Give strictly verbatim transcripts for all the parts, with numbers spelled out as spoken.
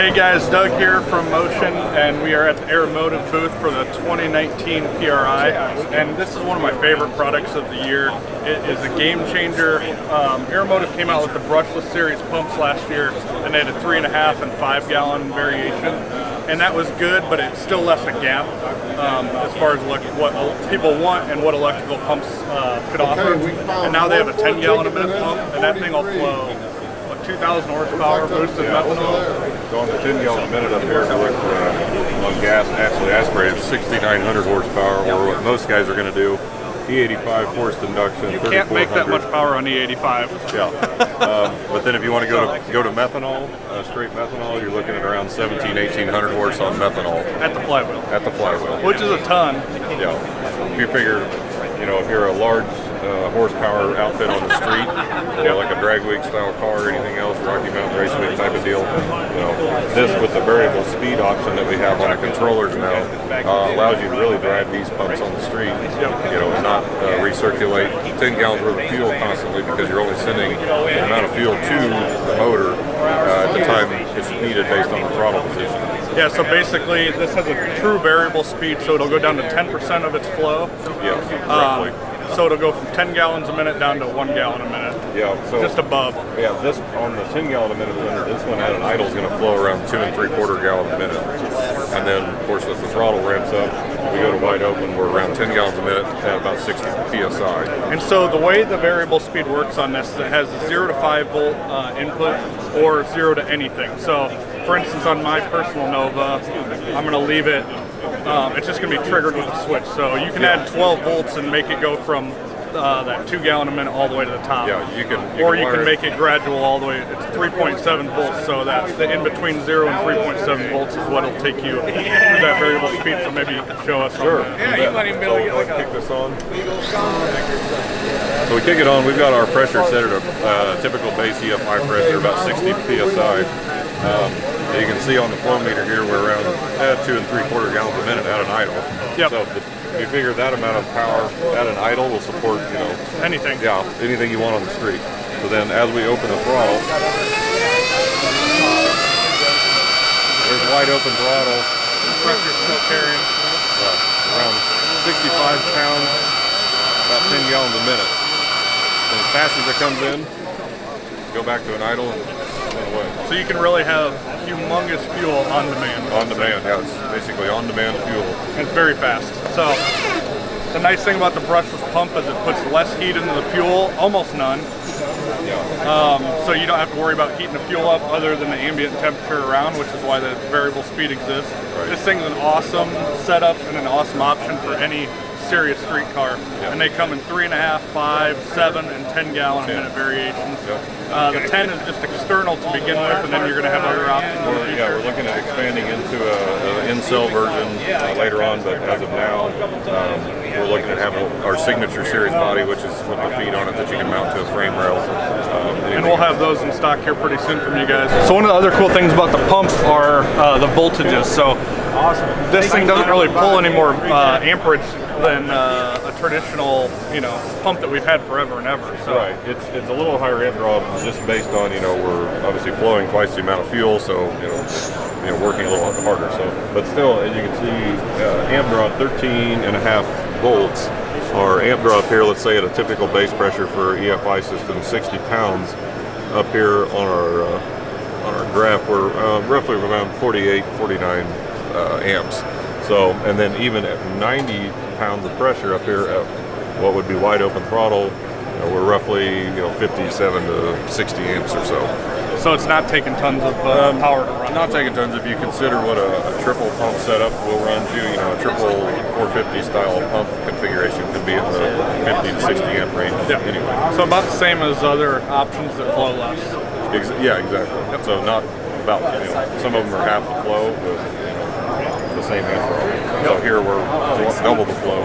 Hey guys, Doug here from Motion, and we are at the Aeromotive booth for the twenty nineteen P R I, and this is one of my favorite products of the year. It is a game changer. Um, Aeromotive came out with the brushless series pumps last year, and they had a three and a half and five gallon variation, and that was good, but it still left a gap um, as far as look, what people want and what electrical pumps uh, could offer. And now they have a ten gallon a minute pump, and that thing will flow two thousand horsepower boosted methanol. Going to ten gallon a minute up here with, uh, on gas, actually aspirated sixty-nine hundred horsepower, or what most guys are going to do. E eighty-five forced induction. You can't make that much power on E eighty-five. Yeah, um, but then if you want to go to go to methanol, uh, straight methanol, you're looking at around seventeen, eighteen hundred horse on methanol. At the flywheel. At the flywheel. Which is a ton. Yeah. If you figure, you know, if you're a large uh, horsepower outfit on the street, you know, like a drag week style car or anything else, Rocky Mountain Raceway type of deal, you know, this with the variable speed option that we have on our controllers now uh, allows you to really drive these pumps on the street, you know, and not uh, recirculate ten gallons worth of fuel constantly, because you're only sending an amount of fuel to the motor uh, at the time it's needed based on the throttle position. Yeah, so basically this has a true variable speed, so it'll go down to ten percent of its flow. Yeah, roughly. Uh, so it'll go from ten gallons a minute down to one gallon a minute. Yeah, so just above. Yeah, this on the ten gallon a minute winner, this one at an idle is going to flow around two and three quarter gallon a minute. And then, of course, as the throttle ramps up, we go to wide open. We're around ten gallons a minute at about sixty P S I. And so the way the variable speed works on this is it has a zero to five volt uh, input or zero to anything. So, for instance, on my personal Nova, I'm going to leave it, um, it's just going to be triggered with a switch. So you can add twelve volts and make it go from uh, that two gallon a minute all the way to the top. Yeah, you can. You or can you can make it gradual all the way. It's three point seven volts, so that's the in between zero and three point seven volts is what will take you through that variable speed. So maybe you can show us. Sure. On yeah, you might even be able to get like a kick this on. So we kick it on. We've got our pressure set at a uh, typical base E F I pressure, about sixty P S I. Um, you can see on the flow meter here we're around uh, two and three quarter gallons a minute at an idle. Yep. So if you figure that amount of power at an idle will support, you know, anything. Yeah, anything you want on the street. So then as we open the throttle, there's wide open throttle. The pressure's still carrying uh, around sixty-five pounds, about ten gallons a minute. And as fast as it comes in, go back to an idle and away. So you can really have humongous fuel on demand. On demand, yeah, it's basically on demand fuel. And it's very fast. So the nice thing about the brushless pump is it puts less heat into the fuel, almost none. Um, so you don't have to worry about heating the fuel up other than the ambient temperature around, which is why the variable speed exists. Right. This thing's an awesome setup and an awesome option for any serious street car, yeah. And they come in three and a half, five, seven, and ten gallon ten. A minute variations. Yep. Uh, the ten is just external to begin with, and then you're going to have other options. We're, yeah, we're looking at expanding into an in-cell version uh, later on, but as of now, um, we're looking at having our signature series body, which is with the feet on it that you can mount to a frame rail. Um, and we'll have those in stock here pretty soon from you guys. So one of the other cool things about the pump are uh, the voltages. So awesome. This thing doesn't really pull any more uh, amperage than uh, a traditional, you know, pump that we've had forever and ever. So. Right. It's it's a little higher end draw just based on, you know, we're obviously flowing twice the amount of fuel, so you know, you know, working a little harder. So, but still, as you can see, uh, amp draw thirteen and a half volts, or amp draw up here. Let's say at a typical base pressure for E F I system, sixty pounds. Up here on our uh, on our graph, we're uh, roughly around forty-eight, forty-nine uh, amps. So, and then even at ninety pounds of pressure up here at what would be wide open throttle, you know, we're roughly, you know, fifty-seven to sixty amps or so. So it's not taking tons of uh, um, power to run. Not taking tons if you consider what a, a triple pump setup will run to. You know, a triple four fifty style pump configuration could be in the fifty to sixty amp range. Yeah. Anyway. So about the same as other options that flow less. Ex yeah, exactly. Yep. So not about, you know, some of them are half the flow, but the same amp. So here we're double the flow.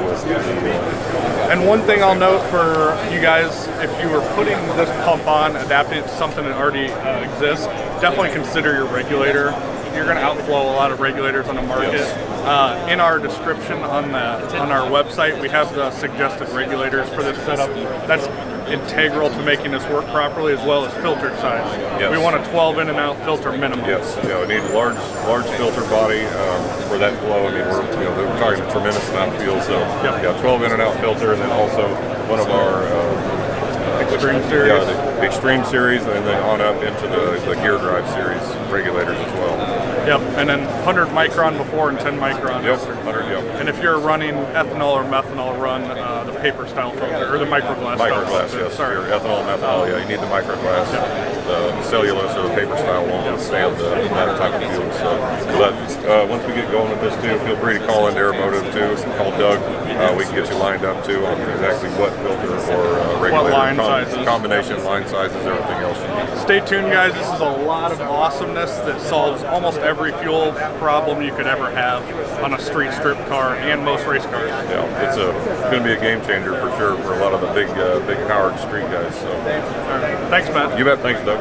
And one thing I'll note for you guys, if you were putting this pump on, adapting it to something that already uh, exists, definitely consider your regulator. You're going to outflow a lot of regulators on the market. Yes. Uh, in our description on the on our website, we have the suggested regulators for this setup. That's integral to making this work properly, as well as filter size. Yes. We want a twelve in and out filter minimum. Yes, yeah, we need a large, large filter body um, for that flow. I mean, we're, you know, we're talking a tremendous amount of fuel, so yep. yeah, twelve in and out filter, and then also one of our uh, Extreme uh, Series. Yeah, the Extreme Series, and then on up into the, the Gear Drive Series regulators as well. Yep, and then one hundred micron before and ten micron yep, after. one hundred, yep. And if you're running ethanol or methanol, run uh, the paper style filter, or the microglass. Microglass, style yes. Sorry. If you're ethanol, methanol, yeah, you need the microglass. Yep. The cellulose or the paper style won't yep. stand uh, that type of fuel. So, but, uh, once we get going with this too, feel free to call into Aeromotive too. Call Doug. Uh, we can get you lined up too on exactly what filter or uh, regulator. What line com sizes. Combination, line sizes, everything else you need. Stay tuned, guys. This is a lot of awesomeness that solves almost everything. Every fuel problem you could ever have on a street strip car and most race cars. Yeah, it's, a, it's going to be a game changer for sure for a lot of the big, uh, big powered street guys. So, all right. Thanks, Matt. You bet. Thanks, Doug.